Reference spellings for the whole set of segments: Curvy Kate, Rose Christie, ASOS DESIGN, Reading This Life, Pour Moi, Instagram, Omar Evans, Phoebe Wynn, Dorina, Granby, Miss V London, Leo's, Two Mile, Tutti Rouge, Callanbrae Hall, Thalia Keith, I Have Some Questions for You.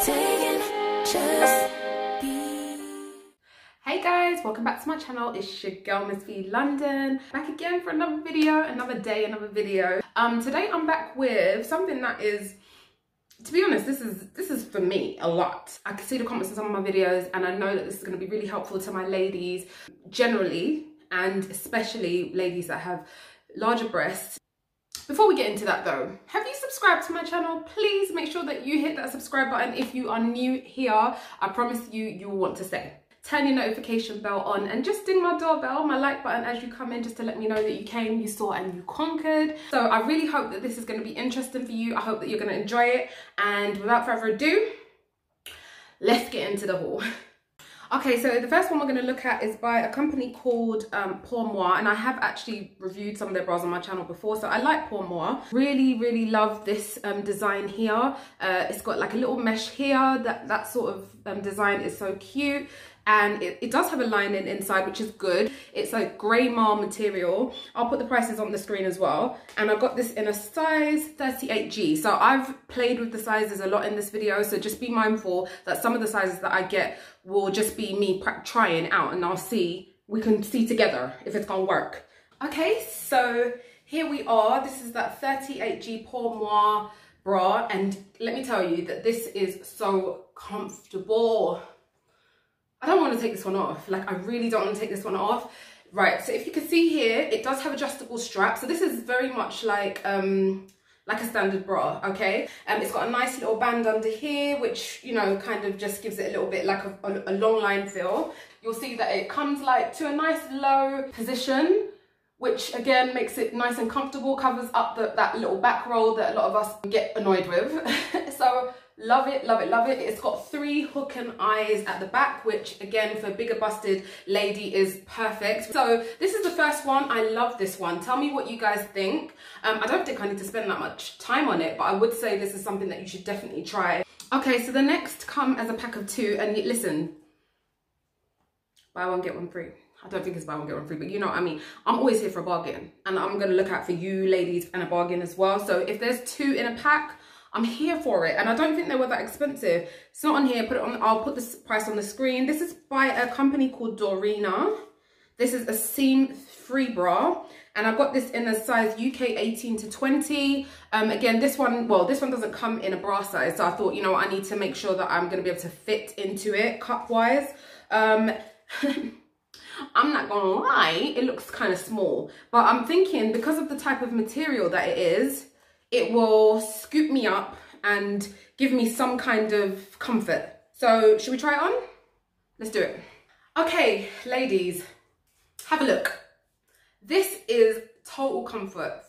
Hey guys, welcome back to my channel. It's your girl Miss V London, back again for another video, another day, another video. Today I'm back with something that is, to be honest, this is for me a lot. I can see the comments in some of my videos and I know that this is going to be really helpful to my ladies generally, and especially ladies that have larger breasts. Before we get into that though, have you subscribed to my channel? Please make sure that you hit that subscribe button if you are new here. I promise you, you'll want to stay. Turn your notification bell on and just ding my doorbell, my like button as you come in, just to let me know that you came, you saw and you conquered. So I really hope that this is going to be interesting for you. I hope that you're going to enjoy it. And without further ado, let's get into the haul. Okay, so the first one we're going to look at is by a company called Pour Moi, and I have actually reviewed some of their bras on my channel before, so I like Pour Moi. Really, really love this design here. It's got like a little mesh here. That sort of design is so cute, and it does have a lining inside, which is good. It's like grey marl material. I'll put the prices on the screen as well. And I got this in a size 38G. So I've played with the sizes a lot in this video, so just be mindful that some of the sizes that I get will just be me trying out, and I'll see, we can see together if it's gonna work. Okay, so here we are. This is that 38G Pour Moi bra, and let me tell you that this is so comfortable. I don't want to take this one off. Like, I really don't want to take this one off. Right, so if you can see here, it does have adjustable straps. So this is very much like a standard bra, okay? It's got a nice little band under here, which, you know, kind of just gives it a little bit like a long line feel. You'll see that it comes like to a nice low position, which again makes it nice and comfortable, covers up that little back roll that a lot of us get annoyed with. So, love it, love it, love it. It's got three hook and eyes at the back, which again for a bigger busted lady is perfect. So this is the first one. I love this one. Tell me what you guys think. I don't think I need to spend that much time on it, but I would say this is something that you should definitely try. Okay, so the next come as a pack of two, and listen, buy one get one free. I don't think it's buy one get one free, but you know what I mean. I'm always here for a bargain, and I'm gonna look out for you ladies and a bargain as well. So if there's two in a pack, I'm here for it, and I don't think they were that expensive. It's not on here, put it on, I'll put this price on the screen. This is by a company called Dorina. This is a seam-free bra, and I got this in a size UK 18 to 20. Again, this one doesn't come in a bra size, so I thought, you know, I need to make sure that I'm gonna be able to fit into it cup-wise. I'm not gonna lie, it looks kind of small, but I'm thinking because of the type of material that it is, it will scoop me up and give me some kind of comfort. So should we try it on? Let's do it. Okay, ladies, have a look. This is total comfort.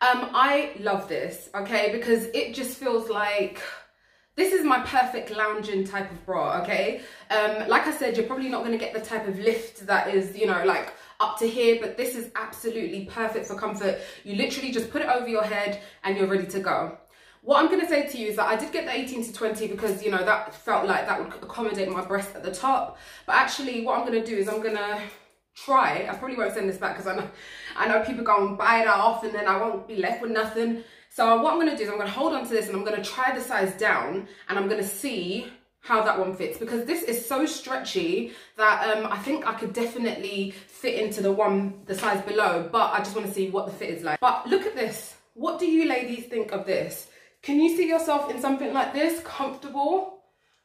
I love this, okay, because it just feels like, this is my perfect lounging type of bra, okay? Like I said, you're probably not gonna get the type of lift that is, you know, like up to here, but this is absolutely perfect for comfort. You literally just put it over your head and you're ready to go. What I'm gonna say to you is that I did get the 18 to 20 because, you know, that felt like that would accommodate my breast at the top. But actually what I'm gonna do is I'm gonna try, I probably won't send this back because I know people go and buy that off and then I won't be left with nothing. So what I'm going to do is I'm going to hold on to this and I'm going to try the size down, and I'm going to see how that one fits, because this is so stretchy that I think I could definitely fit into the size below, but I just want to see what the fit is like. But look at this. What do you ladies think of this? Can you see yourself in something like this? Comfortable?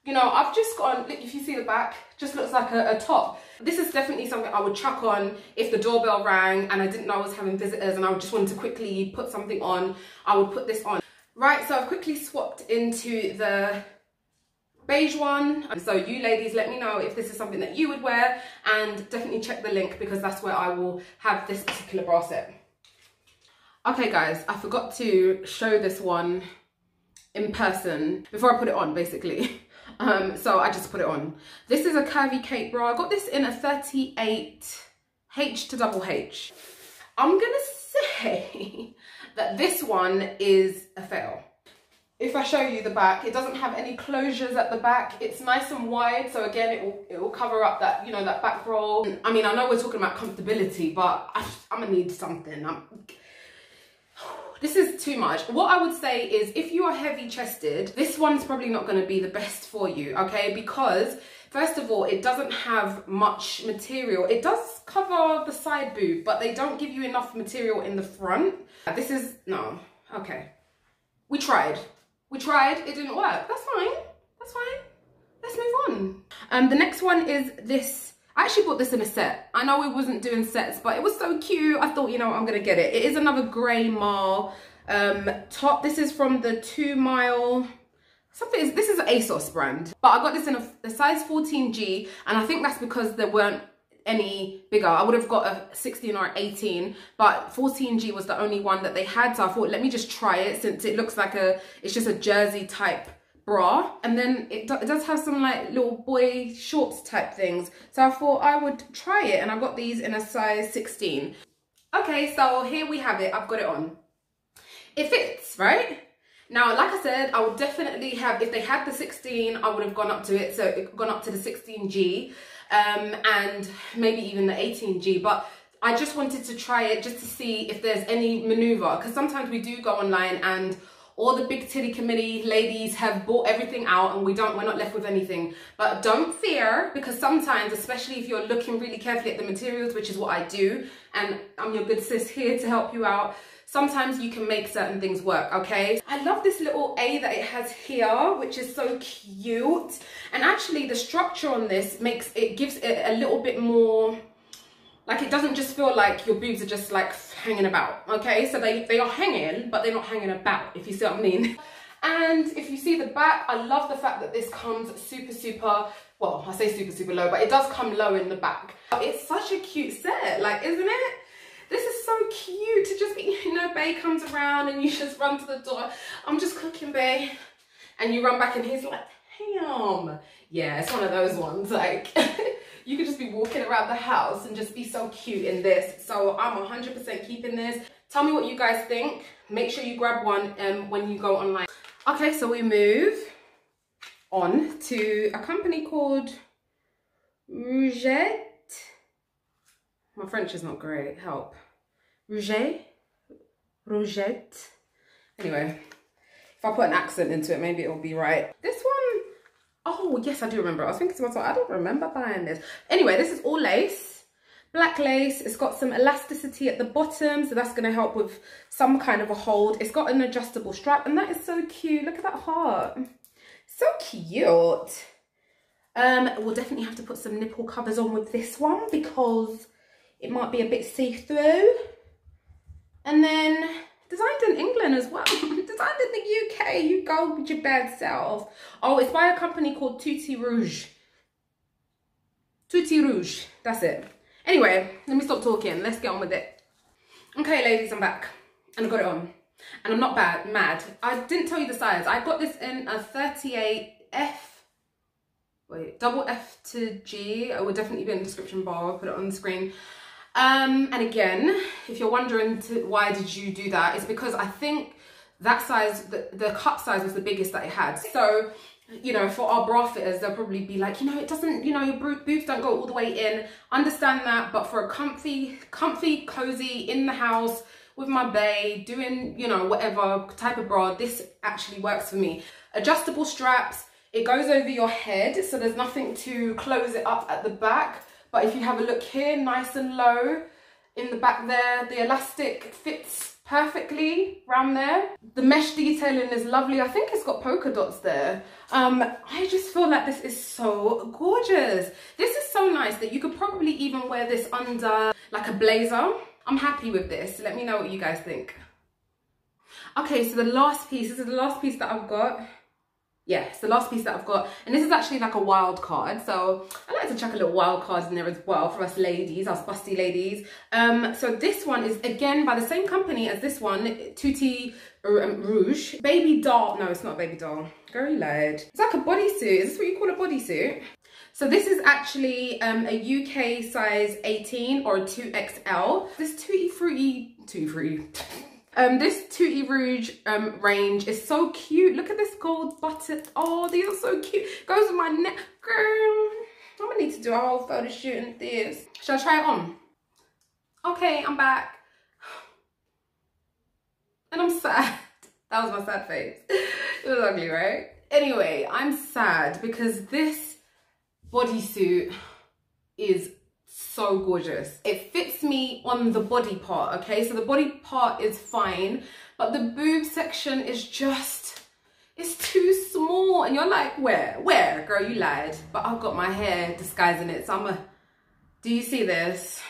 You know, I've just got, if you see the back, just looks like a top. This is definitely something I would chuck on if the doorbell rang and I didn't know I was having visitors and I just wanted to quickly put something on, I would put this on. Right, so I've quickly swapped into the beige one. So you ladies, let me know if this is something that you would wear, and definitely check the link because that's where I will have this particular bra set. Okay guys, I forgot to show this one in person before I put it on basically. So I just put it on. This is a Curvy Kate bra. I got this in a 38H to double H. I'm gonna say that this one is a fail. If I show you the back, it doesn't have any closures at the back. It's nice and wide, so again, it will cover up that, you know, that back roll. I mean, I know we're talking about comfortability, but I'm gonna need something. This is too much. What I would say is if you are heavy chested, this one's probably not going to be the best for you, okay? Because first of all, it doesn't have much material. It does cover the side boob, but they don't give you enough material in the front. This is, no, okay. We tried, it didn't work. That's fine. Let's move on. The next one is this. I actually bought this in a set. I know we wasn't doing sets, but it was so cute. I thought, you know, I'm gonna get it. It is another grey marl top. This is from the 2 Mile. This is an ASOS brand, but I got this in a size 14G, and I think that's because there weren't any bigger. I would have got a 16 or 18, but 14G was the only one that they had, so I thought, let me just try it, since it looks like it's just a jersey type bra, and then it does have some like little boy shorts type things, so I thought I would try it, and I got these in a size 16. Okay, so here we have it. I've got it on. It fits, right? Now, like I said, I would definitely have, if they had the 16, I would have gone up to it, so it gone up to the 16G, and maybe even the 18G, but I just wanted to try it just to see if there's any maneuver, because sometimes we do go online and all the big titty committee ladies have bought everything out, and we're not left with anything. But don't fear, because sometimes, especially if you're looking really carefully at the materials, which is what I do, and I'm your good sis here to help you out, sometimes you can make certain things work, okay? I love this little A that it has here, which is so cute. And actually the structure on this gives it a little bit more, like it doesn't just feel like your boobs are just like hanging about, okay? So they are hanging, but they're not hanging about, if you see what I mean. And if you see the back, I love the fact that this comes super, well, I say super low, but it does come low in the back. It's such a cute set, like, isn't it? This is so cute to just be, you know, bae comes around and you just run to the door. I'm just cooking, bae. And you run back and he's like, damn. Yeah, it's one of those ones. Like, you could just be walking around the house and just be so cute in this. So I'm 100% keeping this. Tell me what you guys think. Make sure you grab one when you go online. Okay, so we move on to a company called Rouget. My French is not great, help. Rouget. Anyway, if I put an accent into it, maybe it'll be right. This one, oh yes, I do remember. I was thinking to myself, I don't remember buying this. Anyway, this is all lace, black lace. It's got some elasticity at the bottom, so that's gonna help with some kind of a hold. It's got an adjustable strap, and that is so cute. Look at that heart, so cute. We'll definitely have to put some nipple covers on with this one, because it might be a bit see-through. And then designed in England as well. Designed in the UK. You go with your bad self. Oh, it's by a company called Tutti Rouge. Tutti Rouge. That's it. Anyway, let me stop talking. Let's get on with it. Okay, ladies, I'm back. And I got it on. And I'm not mad. I didn't tell you the size. I got this in a 38F. Wait, double F to G. It will definitely be in the description bar. I'll put it on the screen. And again, if you're wondering why did you do that, it's because I think that size, the cup size was the biggest that it had. So, you know, for our bra fitters, they'll probably be like, you know, it doesn't, you know, your boobs don't go all the way in. Understand that, but for a comfy, cozy, in the house, with my bae, doing, you know, whatever type of bra, this actually works for me. Adjustable straps, it goes over your head, so there's nothing to close it up at the back. But if you have a look here, nice and low in the back there, the elastic fits perfectly round there. The mesh detailing is lovely. I think it's got polka dots there. I just feel like this is so gorgeous. This is so nice that you could probably even wear this under like a blazer. I'm happy with this. Let me know what you guys think. Okay, so the last piece, this is the last piece that I've got. Yeah, it's the last piece that I've got, and this is actually like a wild card, so I like to chuck a little wild card in there as well for us ladies, us busty ladies. So this one is again by the same company as this one, Tutti Rouge. Baby doll, no, it's not a baby doll, girl, you lied. It's like a bodysuit. Is this what you call a bodysuit? So this is actually a UK size 18 or a 2XL. This tutti fruity this Tutti Rouge range is so cute. Look at this gold button. Oh, these are so cute. Goes with my neck. Girl, I'm gonna need to do a whole photo shoot and this. Shall I try it on? Okay, I'm back. and I'm sad. That was my sad face. It was ugly, right? Anyway, I'm sad because this bodysuit is so gorgeous. It fits me on the body part, okay? So the body part is fine, but the boob section is just, it's too small. And you're like, where? Girl, you lied. But I've got my hair disguising it, so do you see this?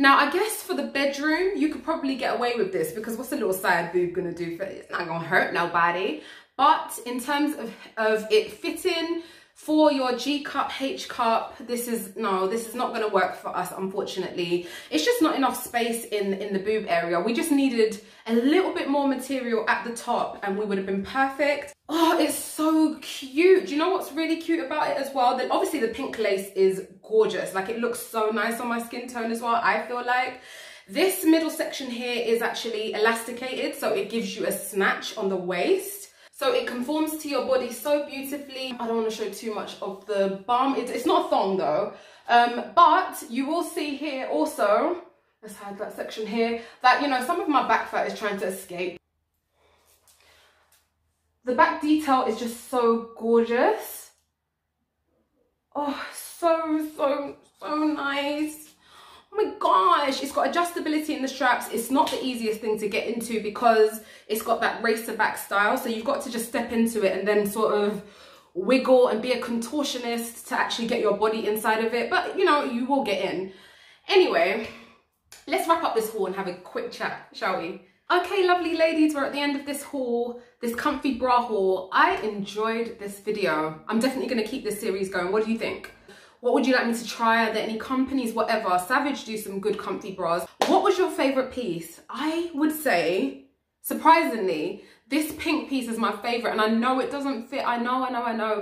Now, I guess for the bedroom, you could probably get away with this because what's a little side boob gonna do for it? It's not gonna hurt nobody. But in terms of it fitting for your G cup, H cup, this is not gonna work for us, unfortunately. It's just not enough space in the boob area. We just needed a little bit more material at the top and we would have been perfect. Oh, it's so cute. Do you know what's really cute about it as well? Then obviously the pink lace is gorgeous. Like, it looks so nice on my skin tone as well, I feel like. This middle section here is actually elasticated, so it gives you a snatch on the waist. So it conforms to your body so beautifully. I don't want to show too much of the bum. It's not a thong though. But you will see here also, let's hide that section here, that, you know, some of my back fat is trying to escape. The back detail is just so gorgeous. Oh, so nice. Oh my gosh, it's got adjustability in the straps. It's not the easiest thing to get into because it's got that racer back style. So you've got to just step into it and then sort of wiggle and be a contortionist to actually get your body inside of it. But, you know, you will get in. Anyway, let's wrap up this haul and have a quick chat, shall we? Okay, lovely ladies, we're at the end of this haul, this comfy bra haul. I enjoyed this video. I'm definitely going to keep this series going. What do you think? What would you like me to try? Are there any companies? Whatever. Savage do some good comfy bras. What was your favourite piece? I would say, surprisingly, this pink piece is my favourite. And I know it doesn't fit. I know.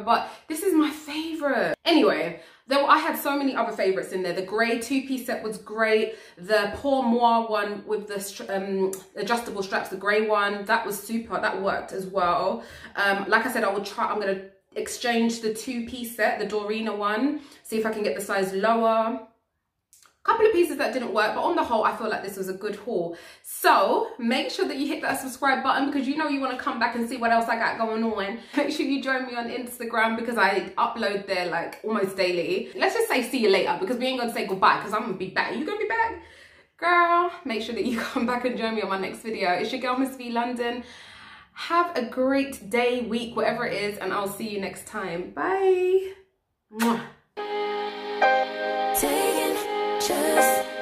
But this is my favourite. Anyway, though I had so many other favourites in there. The grey two-piece set was great. The Pour Moi one with the adjustable straps, the grey one, that was super. That worked as well. Like I said, I'm going to exchange the two-piece set, the Dorina one, see if I can get the size lower. A couple of pieces that didn't work, but on the whole, I feel like this was a good haul. So make sure that you hit that subscribe button because you know you want to come back and see what else I got going on. Make sure you join me on Instagram because I upload there like almost daily. Let's just say see you later because we ain't gonna say goodbye because I'm gonna be back. Are you gonna be back? Girl, make sure that you come back and join me on my next video. It's your girl, Miss V London. Have a great day, week, whatever it is, and I'll see you next time. Bye. Mwah.